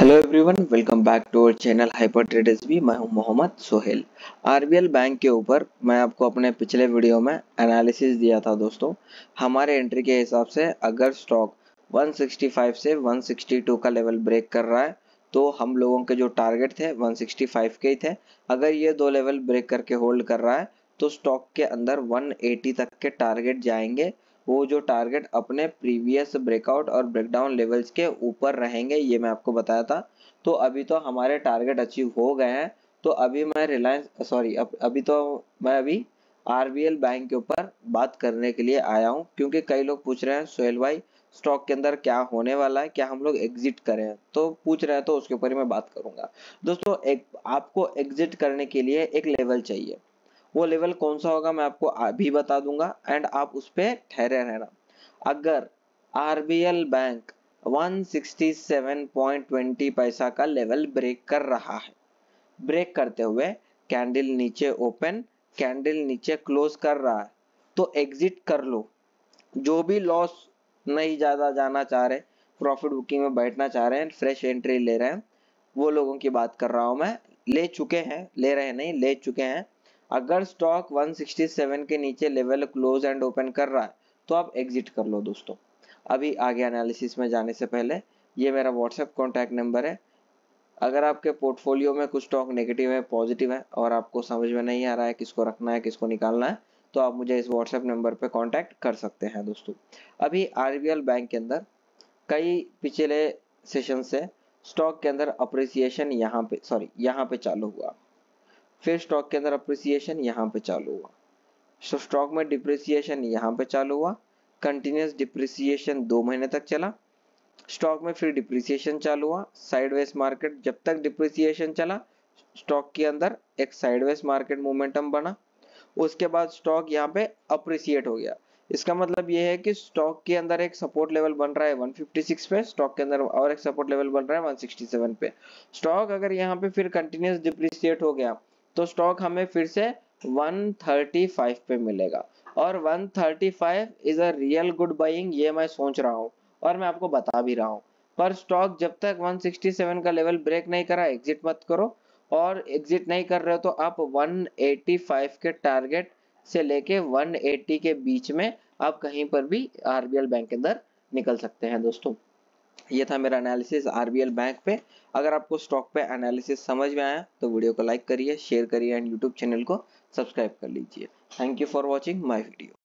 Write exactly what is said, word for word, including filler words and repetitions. Hello everyone, welcome back to our channel hyper trade SB. मैं हूं Mohammad Sohail. RBL bank के ऊपर मैं आपको अपने पिछले वीडियो में एनालिसिस दिया था दोस्तों। हमारे एंट्री के हिसाब से अगर स्टॉक एक सौ पैंसठ से एक सौ बासठ का लेवल ब्रेक कर रहा है तो हम लोगों के जो टारगेट थे एक सौ पैंसठ के ही थे। अगर ये दो लेवल ब्रेक करके होल्ड कर रहा है तो स्टॉक के अंदर एक सौ अस्सी तक के टारगेट जाएंगे। वो जो टारगेट अपने प्रीवियस ब्रेकआउट और ब्रेकडाउन लेवल्स के ऊपर रहेंगे, ये मैं आपको बताया था। तो अभी तो हमारे टारगेट अचीव हो गए हैं। तो अभी मैं रिलायंस सॉरी अभी तो मैं अभी आरबीएल बैंक के ऊपर बात करने के लिए आया हूं, क्योंकि कई लोग पूछ रहे हैं सोहेल भाई स्टॉक के अंदर क्या होने वाला है, क्या हम लोग एग्जिट करें, तो पूछ रहे हैं तो उसके ऊपर ही मैं बात करूंगा दोस्तों। एक आपको एग्जिट करने के लिए एक लेवल चाहिए, वो लेवल कौन सा होगा मैं आपको अभी बता दूंगा एंड आप उस पर ठहरे रहना। अगर आरबीएल बैंक एक सौ सड़सठ पॉइंट दो जीरो पैसा का लेवल ब्रेक कर रहा है, ब्रेक करते हुए कैंडल नीचे ओपन, कैंडल नीचे क्लोज कर रहा है, तो एग्जिट कर लो। जो भी लॉस नहीं ज्यादा जाना चाह रहे, प्रॉफिट बुकिंग में बैठना चाह रहे हैं, फ्रेश एंट्री ले रहे हैं, वो लोगों की बात कर रहा हूं मैं। ले चुके हैं, ले रहे हैं नहीं, ले चुके हैं। अगर स्टॉक एक सौ सड़सठ के नीचे लेवल क्लोज एंड ओपन कर रहा है तो आप एग्जिट कर लो दोस्तों। अभी आगे एनालिसिस में जाने से पहले, ये मेरा व्हाट्सएप कॉन्टैक्ट नंबर है। अगर आपके पोर्टफोलियो में कुछ स्टॉक नेगेटिव है, पॉजिटिव है और आपको समझ में नहीं आ रहा है किसको रखना है किसको निकालना है, तो आप मुझे इस व्हाट्सएप नंबर पर कॉन्टैक्ट कर सकते हैं दोस्तों। अभी आरबीएल बैंक के अंदर कई पिछले सेशन से स्टॉक के अंदर अप्रिसिएशन यहाँ पे सॉरी यहाँ पे चालू हुआ, फिर स्टॉक के अंदर अप्रिसिएशन यहाँ पे चालू हुआ, सो स्टॉक में डिप्रिसिएशन यहाँ पे चालू हुआ, कंटिन्यूस डिप्रिसिएशन दो महीने तक चला, स्टॉक में फिर डिप्रिसिएशन चालू हुआ, साइडवेज मार्केट। जब तक डिप्रिसिएशन चला स्टॉक के अंदर एक साइडवेज मार्केट मोमेंटम बना, उसके बाद स्टॉक यहाँ पे अप्रिसिएट हो गया। इसका मतलब यह है कि स्टॉक के अंदर एक सपोर्ट लेवल बन रहा है एक सौ छप्पन पे, स्टॉक के अंदर और एक सपोर्ट लेवल बन रहा है एक सौ सरसठ पे। स्टॉक अगर यहाँ पे फिर कंटिन्यूस डिप्रिसिएट हो गया तो स्टॉक हमें फिर से एक सौ पैंतीस पे मिलेगा, और एक सौ पैंतीस is a real good buying, ये मैं सोच रहा हूँ और मैं आपको बता भी रहा हूँ। पर स्टॉक जब तक एक सौ सड़सठ का लेवल ब्रेक नहीं करा, एग्जिट मत करो। और एग्जिट नहीं कर रहे हो तो आप एक सौ पचासी के टारगेट से लेके एक सौ अस्सी के बीच में आप कहीं पर भी आरबीएल बैंक के अंदर निकल सकते हैं दोस्तों। ये था मेरा एनालिसिस आरबीएल बैंक पे। अगर आपको स्टॉक पे एनालिसिस समझ में आया तो वीडियो को लाइक करिए, शेयर करिए एंड यूट्यूब चैनल को सब्सक्राइब कर लीजिए। Thank you for watching my video.